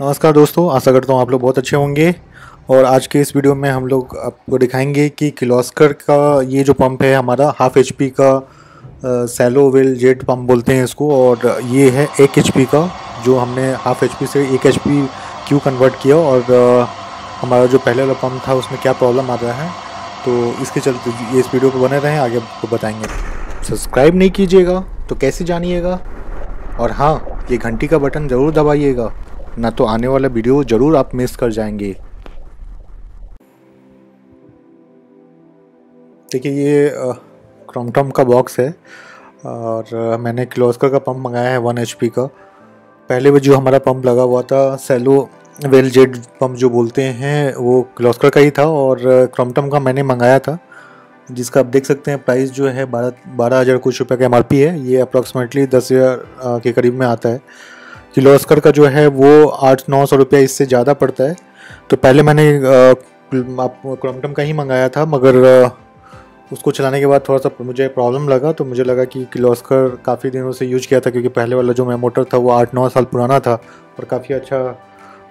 नमस्कार दोस्तों, आशा करता हूँ आप लोग बहुत अच्छे होंगे। और आज के इस वीडियो में हम लोग आपको दिखाएंगे कि किर्लोस्कर का ये जो पंप है हमारा 1/2 HP का सैलो वेल जेट पम्प बोलते हैं इसको, और ये है 1 HP का जो हमने 1/2 HP से 1 HP क्यों कन्वर्ट किया और हमारा जो पहले वाला पम्प था उसमें क्या प्रॉब्लम आ रहा है, तो इसके चलते ये इस वीडियो पर बने रहें, आगे आपको बताएँगे। सब्सक्राइब नहीं कीजिएगा तो कैसे जानिएगा, और हाँ ये घंटी का बटन ज़रूर दबाइएगा ना तो आने वाला वीडियो ज़रूर आप मिस कर जाएंगे। देखिए ये क्रॉम्पटन का बॉक्स है और मैंने किर्लोस्कर का पंप मंगाया है 1 HP का। पहले वो जो हमारा पंप लगा हुआ था सैलो वेल जेट पम्प जो बोलते हैं वो किर्लोस्कर का ही था, और क्रॉम्पटन का मैंने मंगाया था जिसका आप देख सकते हैं प्राइस जो है 12,000 कुछ रुपये का MRP है। ये अप्रॉक्सीमेटली 10,000 के करीब में आता है। किर्लोस्कर का जो है वो 800-900 रुपया इससे ज़्यादा पड़ता है। तो पहले मैंने क्रॉम्पटन का ही मंगाया था, मगर उसको चलाने के बाद थोड़ा सा मुझे प्रॉब्लम लगा, तो मुझे लगा कि किर्लोस्कर काफ़ी दिनों से यूज किया था क्योंकि पहले वाला जो मैं मोटर था वो 8-9 साल पुराना था और काफ़ी अच्छा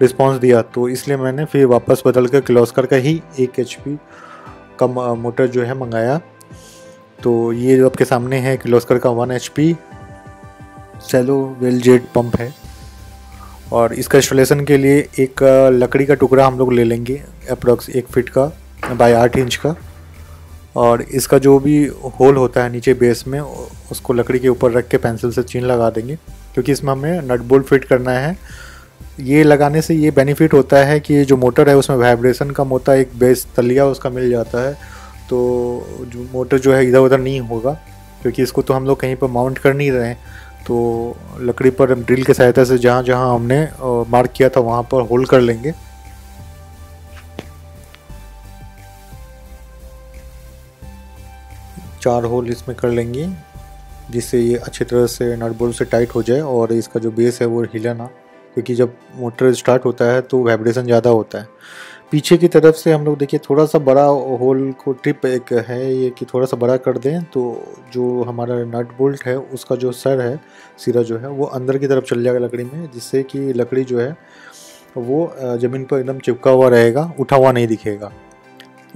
रिस्पॉन्स दिया, तो इसलिए मैंने फिर वापस बदल कर किर्लोस्कर का ही 1 HP का मोटर जो है मंगाया। तो ये जो आपके सामने है किर्लोस्कर का 1 HP shallow well jet pump है, और इसका इंस्टॉलेशन के लिए एक लकड़ी का टुकड़ा हम लोग ले लेंगे अप्रॉक्स 1 फीट का बाय 8 इंच का, और इसका जो भी होल होता है नीचे बेस में उसको लकड़ी के ऊपर रख के पेंसिल से चीन लगा देंगे, क्योंकि इसमें हमें नट बोल्ट फिट करना है। ये लगाने से ये बेनिफिट होता है कि जो मोटर है उसमें वाइब्रेशन कम होता है, एक बेस तलिया उसका मिल जाता है, तो जो मोटर जो है इधर उधर नहीं होगा, क्योंकि इसको तो हम लोग कहीं पर माउंट कर नहीं रहे हैं। तो लकड़ी पर ड्रिल की सहायता से जहाँ जहाँ हमने मार्क किया था वहाँ पर होल कर लेंगे। चार होल इसमें कर लेंगे जिससे ये अच्छी तरह से नट बोल्ट से टाइट हो जाए और इसका जो बेस है वो हिले ना, क्योंकि जब मोटर स्टार्ट होता है तो वाइब्रेशन ज़्यादा होता है। पीछे की तरफ से हम लोग देखिए थोड़ा सा बड़ा होल को ट्रिप एक है ये कि थोड़ा सा बड़ा कर दें तो जो हमारा नट बोल्ट है उसका जो सर है सिरा जो है वो अंदर की तरफ चल जाएगा लकड़ी में, जिससे कि लकड़ी जो है वो ज़मीन पर एकदम चिपका हुआ रहेगा, उठा हुआ नहीं दिखेगा।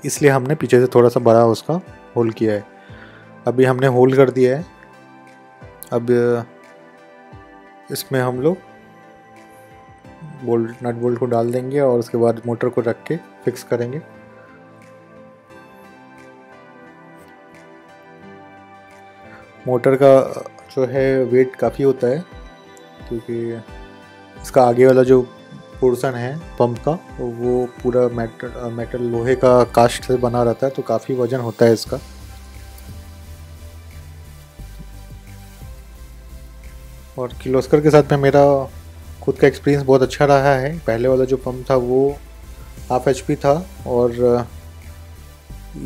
इसलिए हमने पीछे से थोड़ा सा बड़ा उसका होल किया है। अभी हमने होल कर दिया है। अब इसमें हम लोग बोल्ट नट बोल्ट को डाल देंगे और उसके बाद मोटर को रख के फिक्स करेंगे। मोटर का जो है वेट काफ़ी होता है क्योंकि इसका आगे वाला जो पोर्शन है पंप का वो पूरा मेटल लोहे का कास्ट से बना रहता है, तो काफ़ी वजन होता है इसका। और किर्लोस्कर के साथ में मेरा खुद का एक्सपीरियंस बहुत अच्छा रहा है। पहले वाला जो पंप था वो 1/2 HP था और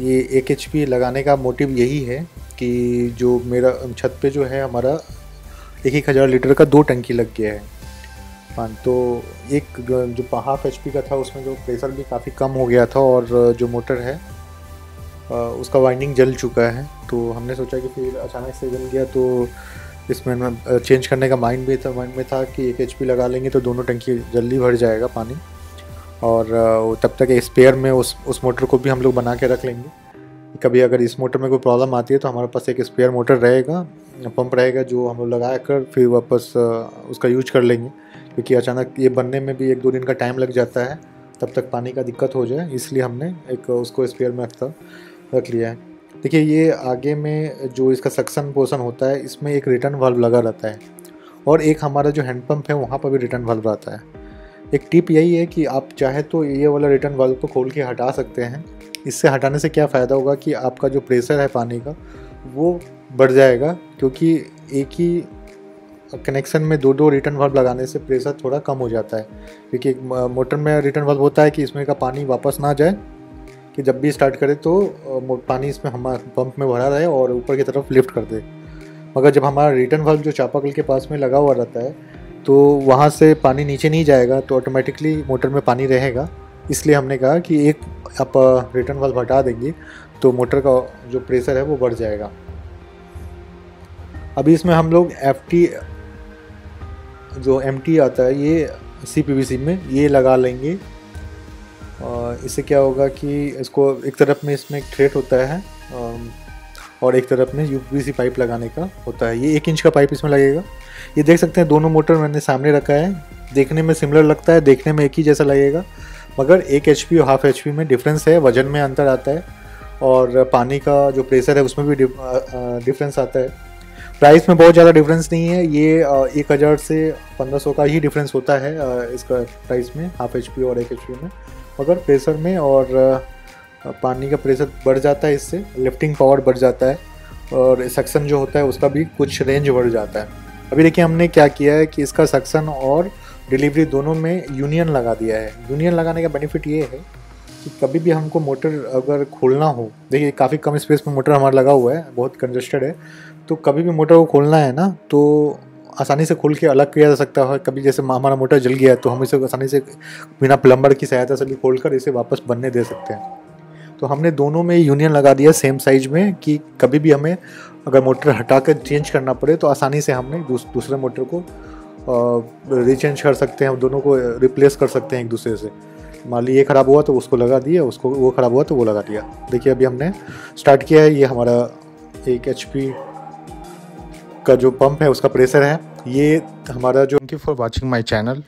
ये 1 HP लगाने का मोटिव यही है कि जो मेरा छत पे जो है हमारा 1,000 लीटर का 2 टंकी लग गया है, तो एक जो 1/2 HP का था उसमें जो प्रेशर भी काफ़ी कम हो गया था और जो मोटर है उसका वाइंडिंग जल चुका है। तो हमने सोचा कि फिर अचानक से जल गया तो इसमें चेंज करने का माइंड में था कि 1 HP लगा लेंगे तो दोनों टंकी जल्दी भर जाएगा पानी, और तब तक स्पेयर में उस मोटर को भी हम लोग बना के रख लेंगे। कभी अगर इस मोटर में कोई प्रॉब्लम आती है तो हमारे पास एक स्पेयर मोटर रहेगा, पंप रहेगा जो हम लोग लगा कर फिर वापस उसका यूज कर लेंगे, क्योंकि अचानक ये बनने में भी 1-2 दिन का टाइम लग जाता है, तब तक पानी का दिक्कत हो जाए, इसलिए हमने एक उसको स्पेयर में रख लिया है। देखिए ये आगे में जो इसका सक्शन पोर्शन होता है इसमें एक रिटर्न वाल्व लगा रहता है, और एक हमारा जो हैंडपम्प है वहाँ पर भी रिटर्न वाल्व रहता है। एक टिप यही है कि आप चाहे तो ये वाला रिटर्न वाल्व को खोल के हटा सकते हैं। इससे हटाने से क्या फ़ायदा होगा कि आपका जो प्रेशर है पानी का वो बढ़ जाएगा, क्योंकि एक ही कनेक्शन में 2-2 रिटर्न वाल्व लगाने से प्रेशर थोड़ा कम हो जाता है, क्योंकि एक मोटर में रिटर्न वाल्व होता है कि इसमें का पानी वापस ना जाए, कि जब भी स्टार्ट करें तो पानी इसमें हमारे पंप में भरा रहे और ऊपर की तरफ लिफ्ट कर दे। मगर जब हमारा रिटर्न वाल्व जो चापाकल के पास में लगा हुआ रहता है तो वहाँ से पानी नीचे नहीं जाएगा, तो ऑटोमेटिकली मोटर में पानी रहेगा। इसलिए हमने कहा कि एक आप रिटर्न वाल्व हटा देंगे तो मोटर का जो प्रेशर है वो बढ़ जाएगा। अभी इसमें हम लोग FT जो MT आता है ये CPVC में ये लगा लेंगे। और इससे क्या होगा कि इसको एक तरफ में इसमें एक थ्रेड होता है और एक तरफ में UPVC पाइप लगाने का होता है। ये 1 इंच का पाइप इसमें लगेगा। ये देख सकते हैं दोनों मोटर मैंने सामने रखा है। देखने में सिमिलर लगता है, देखने में एक ही जैसा लगेगा, मगर 1 HP और हाफ HP में डिफरेंस है, वजन में अंतर आता है और पानी का जो प्रेशर है उसमें भी डिफरेंस आता है। प्राइस में बहुत ज़्यादा डिफरेंस नहीं है, ये 1000 से 1500 का ही डिफरेंस होता है इसका प्राइस में, हाफ HP और 1 HP में, मगर प्रेशर में और पानी का प्रेशर बढ़ जाता है, इससे लिफ्टिंग पावर बढ़ जाता है और सक्शन जो होता है उसका भी कुछ रेंज बढ़ जाता है। अभी देखिए हमने क्या किया है कि इसका सक्शन और डिलीवरी दोनों में यूनियन लगा दिया है। यूनियन लगाने का बेनिफिट ये है कि कभी भी हमको मोटर अगर खोलना हो, देखिए काफ़ी कम स्पेस में मोटर हमारा लगा हुआ है, बहुत कंजस्टेड है, तो कभी भी मोटर को खोलना है ना तो आसानी से खोल के अलग किया जा सकता है। कभी जैसे हमारा मोटर जल गया तो हम इसे आसानी से बिना प्लम्बर की सहायता से भी खोल कर इसे वापस बनने दे सकते हैं। तो हमने दोनों में यूनियन लगा दिया सेम साइज में कि कभी भी हमें अगर मोटर हटा कर चेंज करना पड़े तो आसानी से हमने दूसरे मोटर को रिचेंज कर सकते हैं, दोनों को रिप्लेस कर सकते हैं एक दूसरे से। मान ली ये ख़राब हुआ तो उसको लगा दिया, उसको वो ख़राब हुआ तो वो लगा दिया। देखिए अभी हमने स्टार्ट किया है, ये हमारा 1 HP का जो पंप है उसका प्रेशर है। ये हमारा जो। Thank you for watching my channel.